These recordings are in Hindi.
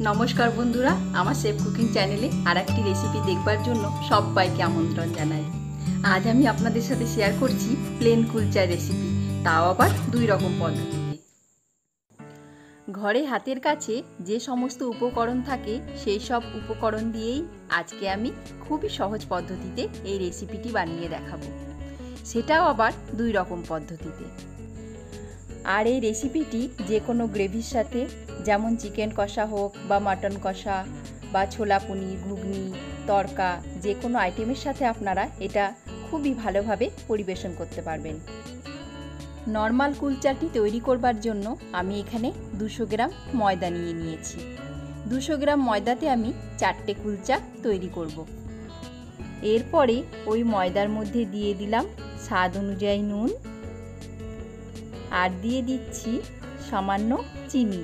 नमस्कार बंधुरा आमार शेफ कुकिंग चैनेले आरेकटी रेसिपी देखबार जोन्नो सबाइके आमंत्रण जानाई। आज आमी आपनादेर साथे शेयर करछि प्लेन कुलचा रेसिपि, ताओ आबार दुई रकम पद्धतिते। घरे हातेर काछे जे समस्त उपकरण थाके सेई सब उपकरण दियेई आजके आमी खूबई सहज पद्धतिते एई रेसिपिटी बानिये देखाबो, सेटाओ आबार दुई रकम पद्धतिते। और ये रेसिपिटी जेको ग्रेभिर साथे जेमन चिकेन कषा होक बा मटन कषा बा छोला पनीर घुगनी तड़का जेको आइटेमर साथे आपनारा एटा खूब ही भालोभाबे परिवेशन करते पारबेन। नर्माल कुलचाटी तैरी करबार जोन्नो आमी एखाने 200 ग्राम मयदा निये नियेछि। 200 ग्राम मयदाते आमी 4टे कुलचा तैरी करब। एरपरे ओई मयदार मध्य दिए दिलाम स्वाद अनुयायी नून और दिए दिच्छी सामान्य चीनी,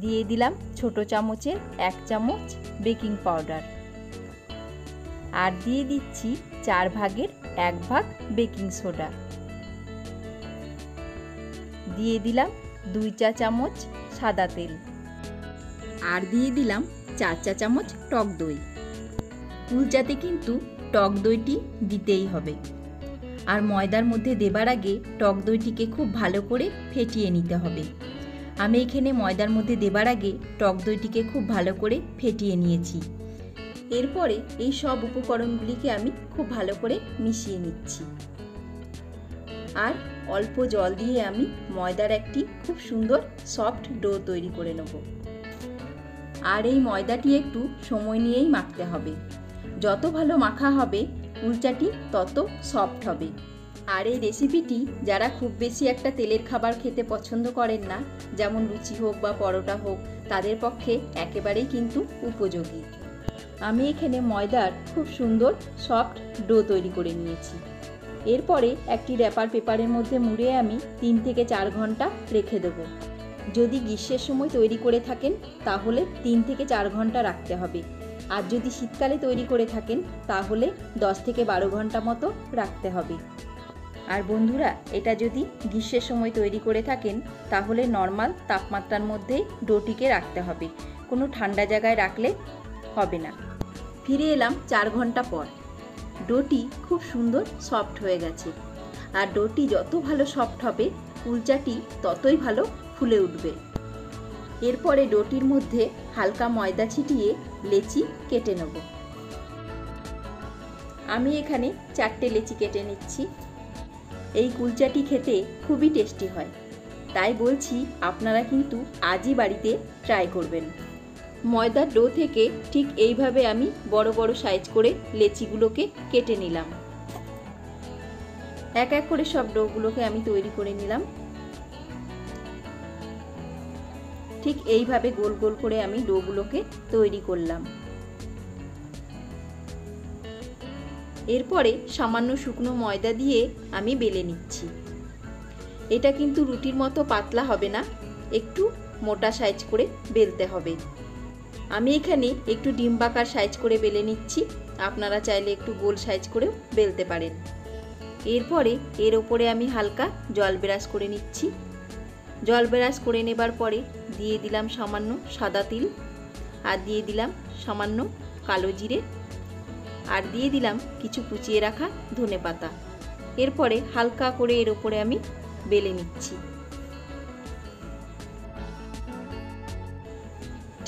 दिए दिलाम छोटो चामचेर 1 चामच बेकिंग पाउडार और दिए दिच्छी 4 भागेर 1 भाग बेकिंग सोडा, दिए दिलाम 2 चा-चामच सादा तेल और दिए दिलाम 4 चा-चामच टक दई। कुलचाते किन्तु टक दईटी दितेई हबे और मयदार मध्य देवार आगे टक दईटी खूब भालो करे फेटिए निते हबे। आमी एखाने मयदार मध्य देवार आगे टक दईटी खूब भालो करे फेटिए नियेछि। एरपरे एई सब उपकरणगुलिके आमी खूब भालो करे मिशिए निच्छि और अल्प जल दिए आमी मयदार एकटी खूब सुंदर सफ्ट डो तैरी करे नेब। और एई मयदाटी एकटू समय नियेई माखते हबे, जत भालो माखा हबे कुलचाटी तत सफ्ट हबे। और ये रेसिपिटी जारा खूब बेशी एकटा तेलेर खाबार खेते पछंद करेन ना, जेमन लुचि होक बा परोटा होक, तादेर पक्षे एकेबारेई किन्तु उपयोगी। आमी एखाने मयदार खूब सुंदर सफ्ट डो तैरी करे नियेछि। एरपरे एकटी रैपार पेपारेर मध्य मुड़े आमी 3 থেকে 4 घंटा रेखे देब। जदि ग्रीष्मेर समय तैरी करे थाकेन ताहले 3 থেকে 4 घंटा राखते हबे और जदि शीतकाले तैरी करे थाकेन ताहले 10 থেকে 12 घंटा मतो राखते हबे। और बंधुरा एटा जदि ग्रीष्मेर समय तैरी करे थाकेन ताहले नर्माल तापमात्रार मध्य डोटीके राखते हबे, कोनो ठंडा जायगाय राखले हबे ना। फिरे एलाम 4 घंटा पर, डोटी खूब सुंदर सफ्ट हये गेछे और डोटी जत भालो सफ्ट हबे कुलचाटी ततई भालो फुले उठबे। एरपरे डोटीर मध्य हालका मयदा छिटिए लेची केटे नेब। आमी एखाने 4टে लेची केटे निচ্ছি। এই কুলচাটি খেতে খুবই টেস্টি হয়, তাই বলছি আপনারা কিন্তু আজই বাড়িতে ট্রাই করবেন। ময়দার ডো থেকে ঠিক এইভাবে আমি বড় বড় সাইজ করে লেচিগুলোকে কেটে নিলাম। এক এক করে সব ডোগুলোকে আমি তৈরি করে নিলাম। ঠিক এইভাবে গোল গোল করে আমি ডোগুলোকে তৈরি করলাম। এরপরে সামান্য শুকনো ময়দা দিয়ে আমি বেলে নিচ্ছি। এটা কিন্তু রুটির মতো পাতলা হবে না, একটু মোটা সাইজ করে বেলতে হবে। আমি এখানে একটু ডিম্বাকার সাইজ করে বেলে নিচ্ছি, আপনারা চাইলে একটু গোল সাইজ করেও বেলতে পারেন। এরপরে এর উপরে আমি হালকা জল ব্রাশ করে নিচ্ছি। জল ব্রাশ করে নেবার পরে দিয়ে দিলাম সামান্য সাদা তিল আর দিয়ে দিলাম সামান্য কালো জিরে আর দিয়ে দিলাম কিছু কুচিয়ে রাখা ধনেপাতা। এরপরে হালকা করে এর উপরে আমি বেলে নিচ্ছি।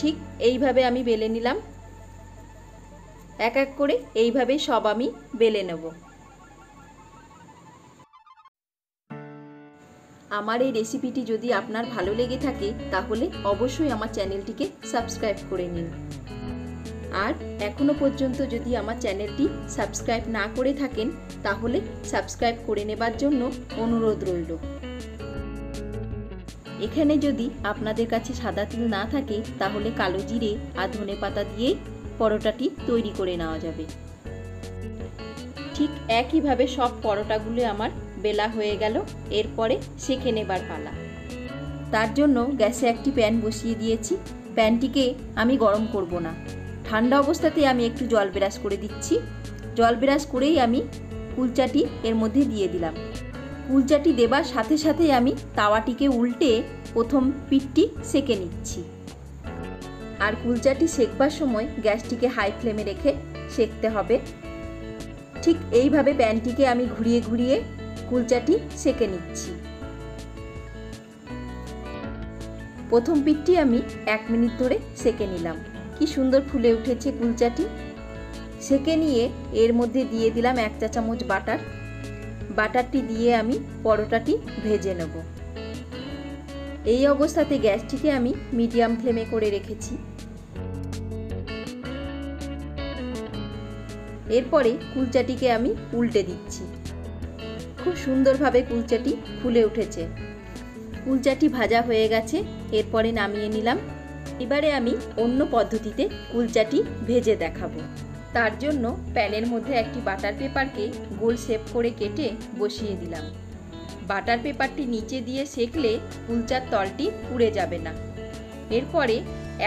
ঠিক এইভাবে আমি বেলে নিলাম। এক এক করে এইভাবে সব আমি বেলে নেব। हमारे रेसिपिटी जदि आपनार भालो लेगे थाके ताहले अवश्य आमार चैनलटीके सबस्क्राइब करे निन। और एखोनो पर्यन्तो जदि आमार चैनलटी सबस्क्राइब ना करे थाकेन ताहले सबस्क्राइब करे नेबार जोन्नो अनुरोध रइलो। एखाने जदि आपनादेर काछे सादा तिल ना थाके ताहले कालो जिरे आर धने पाता दिये परोटाटी तैरी करे नेওয়া যাবে। ठीक एकई भावे सब परोटागुलो आमार बेला हुए गेल। एरपरे सेके नेबार पाला, तार जोन्नो गैसे एकटी पैन बसिए दिएछि। पैनटीके आमी गरम करब ना, ठंडा अवस्थाते आमी एकटू जल ब्राश करे दिच्छि। जल ब्राश करेई आमी कुलचाटी एर मध्य दिए दिलाम। कुलचाटी देवार साथे साथे आमी तावाटीके उल्टे प्रथम पिठटी सेके निच्छी और कुलचाटी सेकबार समय गैसटीके हाई फ्लेमे रेखे सेकते हबे। ठीक एइभाबे पैनटीके आमी घुरिए घुरिए कुलचाटी सेके निच्छी। प्रथम पिठटी आमी 1 मिनिट धरे सेके निलाम। कि सुंदर फुले उठेछे कुलचाटी। सेके निये एर मध्य दिए दिलाम 1 चा चामच बाटार। बाटारटी दिए आमी परोटाटी भेजे नेब। এই অবস্থাতে গ্যাসটিকে আমি মিডিয়াম ফ্লেমে করে রেখেছি। এরপরে কুলচাটিকে আমি উল্টে দিচ্ছি। খুব সুন্দরভাবে কুলচাটি ফুলে উঠেছে। কুলচাটি ভাজা হয়ে গেছে। এরপরে নামিয়ে নিলাম। এবারে আমি অন্য পদ্ধতিতে কুলচাটি ভেজে দেখাবো। তার জন্য প্যানের মধ্যে একটি বাটার পেপারকে গোল শেপ করে কেটে বসিয়ে দিলাম। बाटार पेपारटी नीचे दिए सेकले कुलचार तलटी पुड़े जाबे ना। एरपरे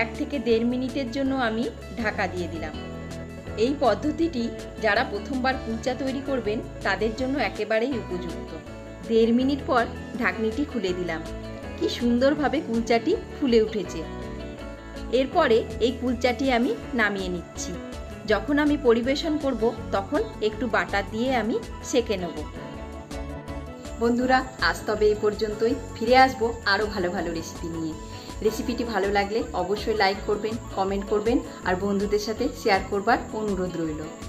1 থেকে 1.5 मिनिटेर जोन्नो आमी ढाका दिए दिलाम। एई पद्धतिटी जारा प्रथमबार कुलचा तैरी करबेन तादेर जोन्नो एकेबारेई उपयुक्त। 1.5 मिनिट पर ढाकनिटी खुले दिलाम। कि सुंदरभावे कुलचाटी फुले उठेछे। एरपरे एई कुलचाटी आमी नामिये निच्छि। जखन आमी परिवेशन करब तखन एकटू बाटार दिए आमी सेके नेब। बंधुरा आज तब ए पर्यन्तই। फिरे आसबो आरो भालो भालो रेसिपी निये। रेसिपिटी भालो लागले अवश्य लाइक करबेन, कमेंट करबेन और बंधुदेर साथे शेयर करबार अनुरोध रइल।